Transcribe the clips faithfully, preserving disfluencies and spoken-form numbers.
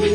Hey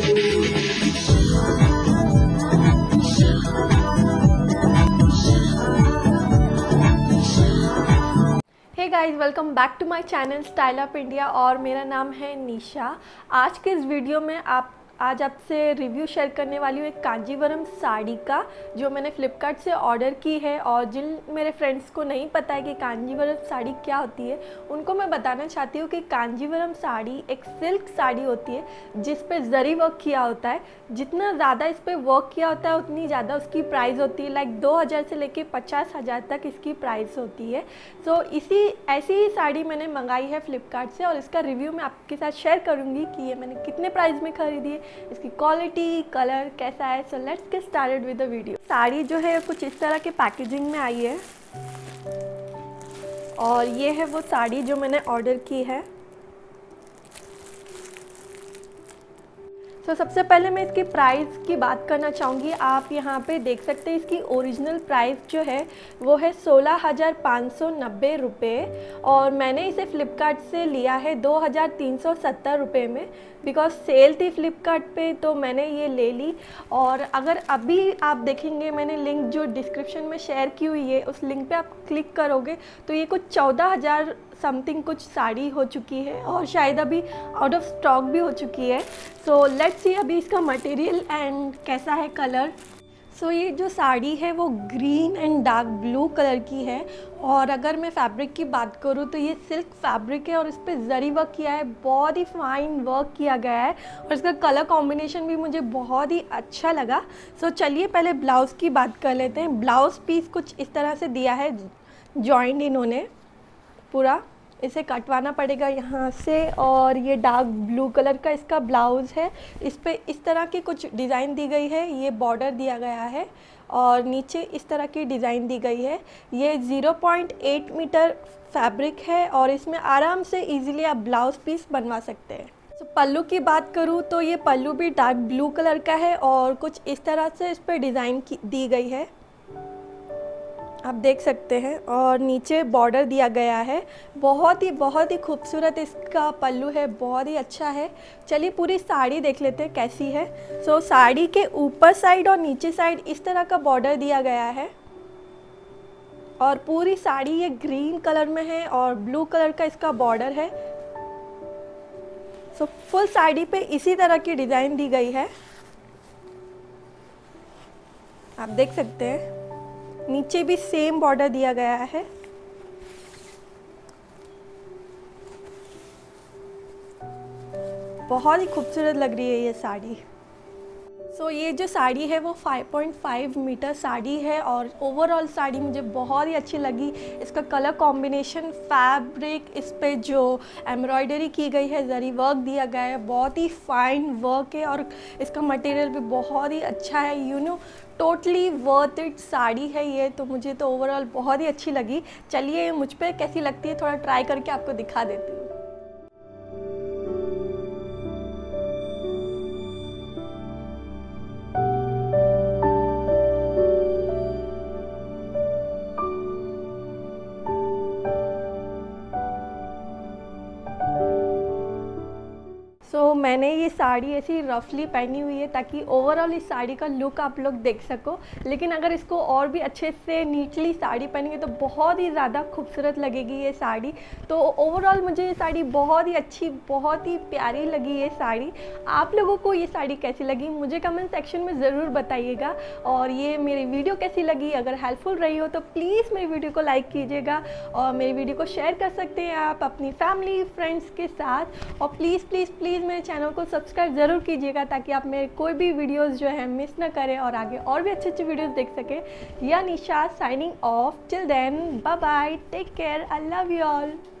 guys, welcome back to my channel style up India और मेरा नाम है निशा। आज के इस वीडियो में आप आज आपसे रिव्यू शेयर करने वाली हूँ एक कांजीवरम साड़ी का, जो मैंने फ्लिपकार्ट से ऑर्डर की है। और जिन मेरे फ्रेंड्स को नहीं पता है कि कांजीवरम साड़ी क्या होती है, उनको मैं बताना चाहती हूँ कि कांजीवरम साड़ी एक सिल्क साड़ी होती है जिस पे जरी वर्क किया होता है। जितना ज़्यादा इस पर वर्क किया होता है उतनी ज़्यादा उसकी प्राइस होती है। लाइक दो हज़ार से लेके पचास हज़ार तक इसकी प्राइस होती है। सो so, इसी ऐसी ही साड़ी मैंने मंगाई है फ्लिपकार्ट से और इसका रिव्यू मैं आपके साथ शेयर करूँगी कि ये मैंने कितने प्राइस में खरीदी है, इसकी क्वालिटी, कलर कैसा है। So let's get started with the video. Sari जो है कुछ इस तरह के पैकेजिंग में आई है और ये है वो साड़ी जो मैंने ऑर्डर की है। तो so, सबसे पहले मैं इसकी प्राइस की बात करना चाहूँगी। आप यहाँ पे देख सकते हैं इसकी ओरिजिनल प्राइस जो है वो है सोलह हज़ार पाँच सौ नब्बे रुपये और मैंने इसे फ़्लिपकार्ट से लिया है दो हज़ार तीन सौ सत्तर रुपये में, बिकॉज सेल थी फ़्लिपकार्ट पे तो मैंने ये ले ली। और अगर अभी आप देखेंगे, मैंने लिंक जो डिस्क्रिप्शन में शेयर की हुई है उस लिंक पे आप क्लिक करोगे तो ये कुछ चौदह हज़ार समथिंग कुछ साड़ी हो चुकी है और शायद अभी आउट ऑफ स्टॉक भी हो चुकी है। सो लेट्स सी अभी इसका मटेरियल एंड कैसा है कलर। सो so, ये जो साड़ी है वो green and dark blue colour की है और अगर मैं फैब्रिक की बात करूँ तो ये सिल्क फैब्रिक है और इस पर जरी वर्क किया है, बहुत ही फाइन वर्क किया गया है और इसका कलर कॉम्बिनेशन भी मुझे बहुत ही अच्छा लगा। सो so, चलिए पहले ब्लाउज़ की बात कर लेते हैं। ब्लाउज़ पीस कुछ इस तरह से दिया है जॉइंट, इन्होंने पूरा इसे कटवाना पड़ेगा यहाँ से। और ये डार्क ब्लू कलर का इसका ब्लाउज़ है, इस पे इस तरह की कुछ डिज़ाइन दी गई है, ये बॉर्डर दिया गया है और नीचे इस तरह की डिज़ाइन दी गई है। ये zero point eight metre fabric है और इसमें आराम से इजीली आप ब्लाउज़ पीस बनवा सकते हैं। तो पल्लू की बात करूँ तो ये पल्लू भी डार्क ब्लू कलर का है और कुछ इस तरह से इस पर डिज़ाइन दी गई है, आप देख सकते हैं। और नीचे बॉर्डर दिया गया है, बहुत ही बहुत ही खूबसूरत इसका पल्लू है, बहुत ही अच्छा है। चलिए पूरी साड़ी देख लेते हैं कैसी है। सो so, साड़ी के ऊपर साइड और नीचे साइड इस तरह का बॉर्डर दिया गया है और पूरी साड़ी ये ग्रीन कलर में है और ब्लू कलर का इसका बॉर्डर है। सो so, फुल साड़ी पे इसी तरह की डिज़ाइन दी गई है, आप देख सकते हैं। नीचे भी सेम बॉर्डर दिया गया है। बहुत ही खूबसूरत लग रही है ये साड़ी। सो so, ये जो साड़ी है वो five point five metre sari है और ओवरऑल साड़ी मुझे बहुत ही अच्छी लगी। इसका कलर कॉम्बिनेशन, फैब्रिक, इस पे जो एम्ब्रॉयडरी की गई है, जरी वर्क दिया गया है, बहुत ही फाइन वर्क है और इसका मटेरियल भी बहुत ही अच्छा है। You know totally worth it sari है ये, तो मुझे तो ओवरऑल बहुत ही अच्छी लगी। चलिए मुझ पर कैसी लगती है थोड़ा ट्राई करके आपको दिखा देती हूँ। तो मैंने ये साड़ी ऐसी रफली पहनी हुई है ताकि ओवरऑल इस साड़ी का लुक आप लोग देख सको, लेकिन अगर इसको और भी अच्छे से नीटली साड़ी पहनेंगे तो बहुत ही ज़्यादा खूबसूरत लगेगी ये साड़ी। तो ओवरऑल मुझे ये साड़ी बहुत ही अच्छी, बहुत ही प्यारी लगी ये साड़ी। आप लोगों को ये साड़ी कैसी लगी मुझे कमेंट सेक्शन में ज़रूर बताइएगा। और ये मेरी वीडियो कैसी लगी, अगर हेल्पफुल रही हो तो प्लीज़ मेरी वीडियो को लाइक कीजिएगा और मेरी वीडियो को शेयर कर सकते हैं आप अपनी फैमिली फ्रेंड्स के साथ। और प्लीज़ प्लीज़ प्लीज़ मेरे चैनल को सब्सक्राइब ज़रूर कीजिएगा ताकि आप मेरे कोई भी वीडियोस जो है मिस ना करें और आगे और भी अच्छे अच्छे वीडियोस देख सकें। या Nisha signing off, till then bye bye, take care, I love you all.